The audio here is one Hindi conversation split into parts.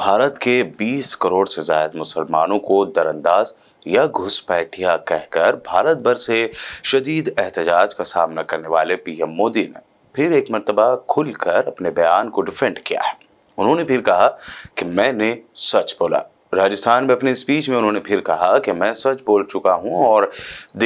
भारत के 20 करोड़ से ज्यादा मुसलमानों को दरअंदाज या घुसपैठिया कहकर भारत भर से शदीद एहतजाज का सामना करने वाले पीएम मोदी ने फिर एक मरतबा खुलकर अपने बयान को डिफेंड किया है। उन्होंने फिर कहा कि मैंने सच बोला। राजस्थान में अपनी स्पीच में उन्होंने फिर कहा कि मैं सच बोल चुका हूं और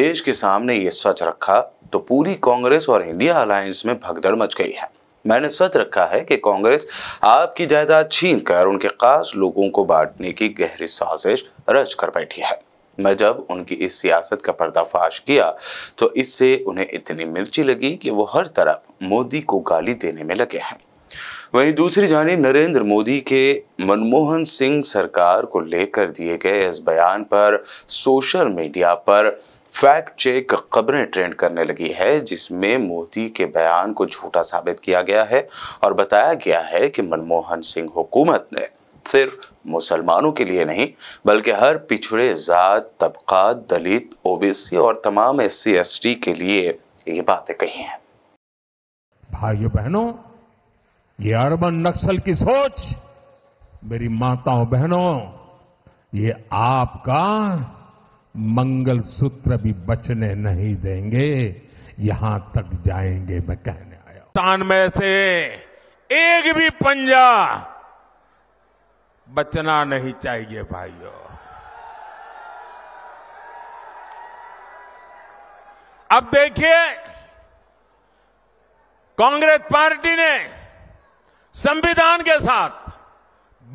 देश के सामने ये सच रखा तो पूरी कांग्रेस और इंडिया अलायंस में भगदड़ मच गई है। मैंने सच रखा है कि कांग्रेस आपकी जायदाद छीनकर उनके खास लोगों को बांटने की गहरी साजिश रच कर बैठी है। मैं जब उनकी इस सियासत का पर्दाफाश किया तो इससे उन्हें इतनी मिर्ची लगी कि वो हर तरफ मोदी को गाली देने में लगे हैं। वहीं दूसरी जानिब नरेंद्र मोदी के मनमोहन सिंह सरकार को लेकर दिए गए इस बयान पर सोशल मीडिया पर फैक्ट चेक खबरें ट्रेंड करने लगी है, जिसमें मोदी के बयान को झूठा साबित किया गया है और बताया गया है कि मनमोहन सिंह हुकूमत ने सिर्फ मुसलमानों के लिए नहीं बल्कि हर पिछड़े जात तबका दलित ओबीसी और तमाम SC ST के लिए ये बातें कही हैं। भाइयों बहनों, ये अर्बन नक्सल की सोच मेरी माताओं बहनों, ये आपका मंगल सूत्र भी बचने नहीं देंगे, यहां तक जाएंगे मैं कहने आया। तान में से एक भी पंजा बचना नहीं चाहिए भाइयों। अब देखिए, कांग्रेस पार्टी ने संविधान के साथ,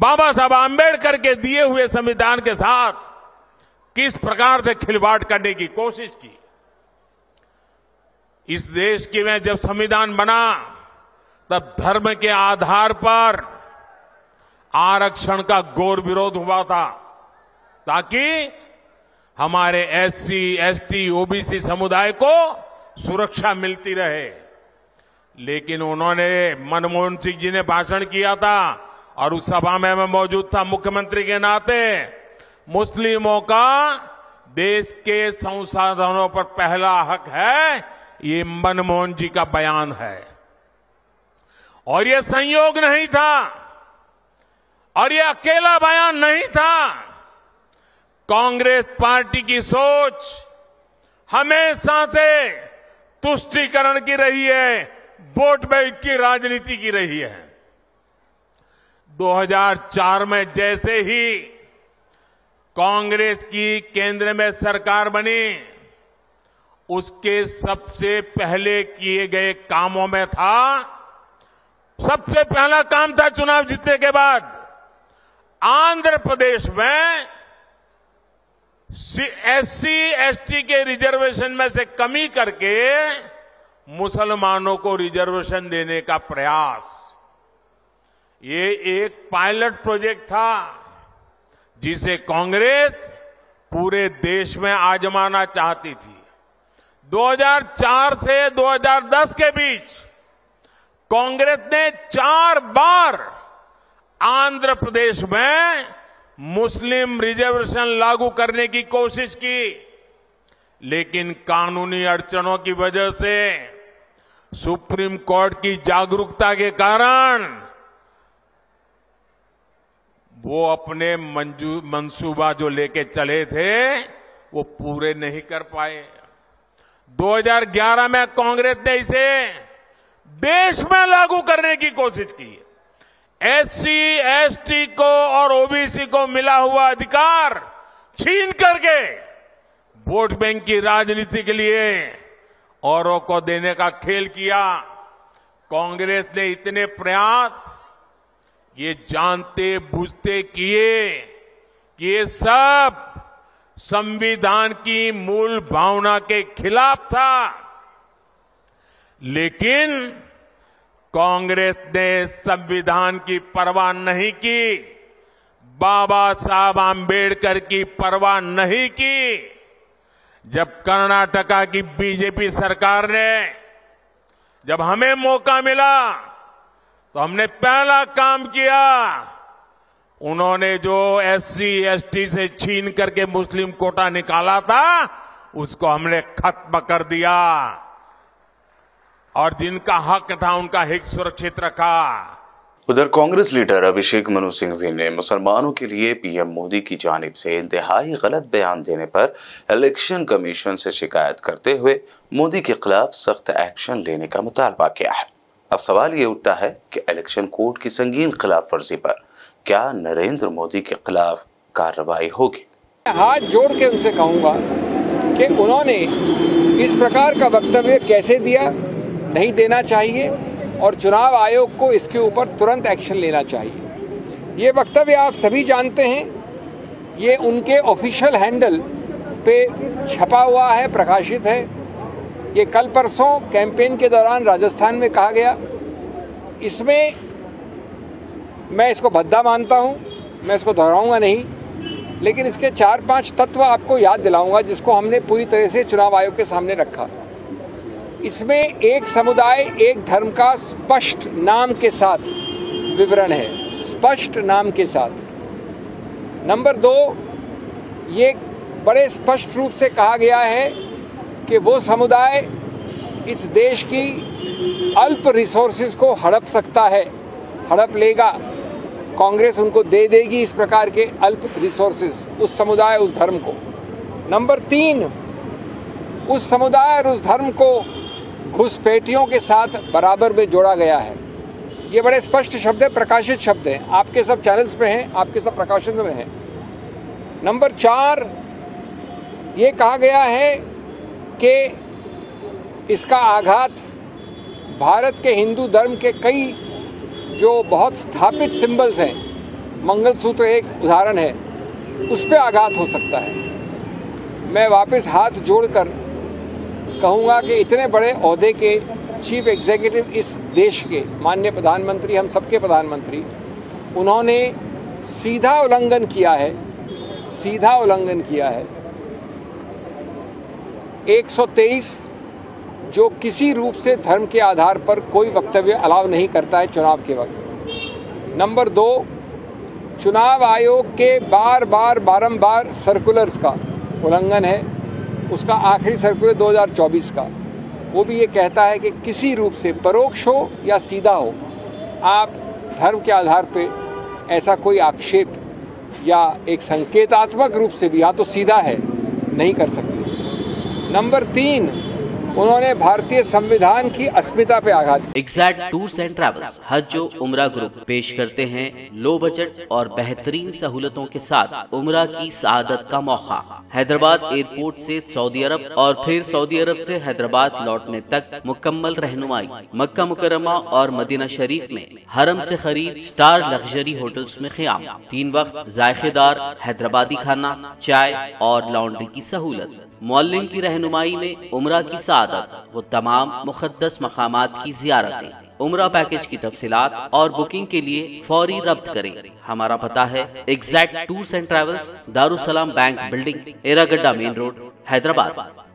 बाबा साहब अंबेडकर के दिए हुए संविधान के साथ किस प्रकार से खिलवाड़ करने की कोशिश की। इस देश की में जब संविधान बना तब धर्म के आधार पर आरक्षण का घोर विरोध हुआ था ताकि हमारे SC ST OBC समुदाय को सुरक्षा मिलती रहे। लेकिन उन्होंने, मनमोहन सिंह जी ने भाषण किया था और उस सभा में मैं मौजूद था मुख्यमंत्री के नाते, मुस्लिमों का देश के संसाधनों पर पहला हक है, ये मनमोहन जी का बयान है। और ये संयोग नहीं था और ये अकेला बयान नहीं था। कांग्रेस पार्टी की सोच हमेशा से तुष्टीकरण की रही है, वोट बैंक की राजनीति की रही है। 2004 में जैसे ही कांग्रेस की केंद्र में सरकार बनी, उसके सबसे पहले किए गए कामों में था, सबसे पहला काम था चुनाव जीतने के बाद आंध्र प्रदेश में SC ST के रिजर्वेशन में से कमी करके मुसलमानों को रिजर्वेशन देने का प्रयास। ये एक पायलट प्रोजेक्ट था जिसे कांग्रेस पूरे देश में आजमाना चाहती थी। 2004 से 2010 के बीच कांग्रेस ने 4 बार आंध्र प्रदेश में मुस्लिम रिजर्वेशन लागू करने की कोशिश की, लेकिन कानूनी अड़चनों की वजह से, सुप्रीम कोर्ट की जागरूकता के कारण वो अपने मंसूबा जो लेके चले थे वो पूरे नहीं कर पाए। 2011 में कांग्रेस ने इसे देश में लागू करने की कोशिश की। SC ST को और OBC को मिला हुआ अधिकार छीन करके वोट बैंक की राजनीति के लिए औरों को देने का खेल किया। कांग्रेस ने इतने प्रयास ये जानते बूझते किए कि ये सब संविधान की मूल भावना के खिलाफ था, लेकिन कांग्रेस ने संविधान की परवाह नहीं की, बाबा साहब अंबेडकर की परवाह नहीं की। जब कर्नाटका की बीजेपी सरकार ने, जब हमें मौका मिला तो हमने पहला काम किया, उन्होंने जो SC ST से छीन करके मुस्लिम कोटा निकाला था उसको हमने खत्म कर दिया और जिनका हक था उनका हक सुरक्षित रखा। उधर कांग्रेस लीडर अभिषेक मनु सिंघवी ने मुसलमानों के लिए पीएम मोदी की जानिब से इंतहाई गलत बयान देने पर इलेक्शन कमीशन से शिकायत करते हुए मोदी के खिलाफ सख्त एक्शन लेने का मुतालबा किया है। अब सवाल ये उठता है कि इलेक्शन कोड की संगीन खिलाफ वर्जी पर क्या नरेंद्र मोदी के खिलाफ कार्रवाई होगी। हाथ जोड़ के उनसे कहूँगा कि उन्होंने इस प्रकार का वक्तव्य कैसे दिया, नहीं देना चाहिए और चुनाव आयोग को इसके ऊपर तुरंत एक्शन लेना चाहिए। ये वक्तव्य आप सभी जानते हैं, ये उनके ऑफिशियल हैंडल पे छपा हुआ है, प्रकाशित है। ये कल परसों कैंपेन के दौरान राजस्थान में कहा गया। इसमें मैं इसको भद्दा मानता हूँ, मैं इसको दोहराऊँगा नहीं, लेकिन इसके 4-5 तत्व आपको याद दिलाऊंगा जिसको हमने पूरी तरह से चुनाव आयोग के सामने रखा। इसमें एक समुदाय एक धर्म का स्पष्ट नाम के साथ विवरण है, स्पष्ट नाम के साथ। नंबर 2, ये बड़े स्पष्ट रूप से कहा गया है कि वो समुदाय इस देश की अल्प रिसोर्सेज को हड़प सकता है, हड़प लेगा, कांग्रेस उनको दे देगी इस प्रकार के अल्प रिसोर्सेज, उस समुदाय उस धर्म को। नंबर 3, उस समुदाय और उस धर्म को घुसपैठियों के साथ बराबर में जोड़ा गया है। ये बड़े स्पष्ट शब्द हैं, प्रकाशित शब्द हैं, आपके सब चैनल्स पे हैं, आपके सब प्रकाशन में हैं। नंबर 4, ये कहा गया है कि इसका आघात भारत के हिंदू धर्म के कई जो बहुत स्थापित सिंबल्स हैं, मंगलसूत्र एक उदाहरण है, उस पर आघात हो सकता है। मैं वापस हाथ जोड़कर कहूँगा कि इतने बड़े ओहदे के चीफ एग्जीक्यूटिव इस देश के माननीय प्रधानमंत्री, हम सबके प्रधानमंत्री, उन्होंने सीधा उल्लंघन किया है, सीधा उल्लंघन किया है 123 जो किसी रूप से धर्म के आधार पर कोई वक्तव्य अलाव नहीं करता है चुनाव के वक्त। नंबर 2, चुनाव आयोग के बारंबार सर्कुलर्स का उल्लंघन है, उसका आखिरी सर्कुलर 2024 का, वो भी ये कहता है कि किसी रूप से परोक्ष हो या सीधा हो, आप धर्म के आधार पे ऐसा कोई आक्षेप या एक संकेतात्मक रूप से भी, या तो सीधा है, नहीं कर सकते। नंबर 3, उन्होंने भारतीय संविधान की अस्मिता पे आघात किया। एग्जैक्ट टूर्स एंड ट्रेवल्स हज उम्रा ग्रुप पेश करते हैं लो बजट और बेहतरीन सहूलतों के साथ उम्रा की सआदत का मौका। हैदराबाद एयरपोर्ट से सऊदी अरब और फिर सऊदी अरब से हैदराबाद लौटने तक मुकम्मल रहनुमाई मक्का मुकरमा और मदीना शरीफ में हरम से करीब स्टार लग्जरी होटल्स में ख़याम, 3 वक्त जायकेदार हैदराबादी खाना, चाय और लॉन्ड्री की सहूलत। मौलिन की रहनुमाई में उम्रा की सादत, वो तमाम मुकद्दस मकामात की जियारतें। उम्रा पैकेज की तफसीलात और बुकिंग के लिए फौरी रब्त करें। हमारा पता है exact tours and travels, Darussalam bank building, Erragadda main road, Hyderabad.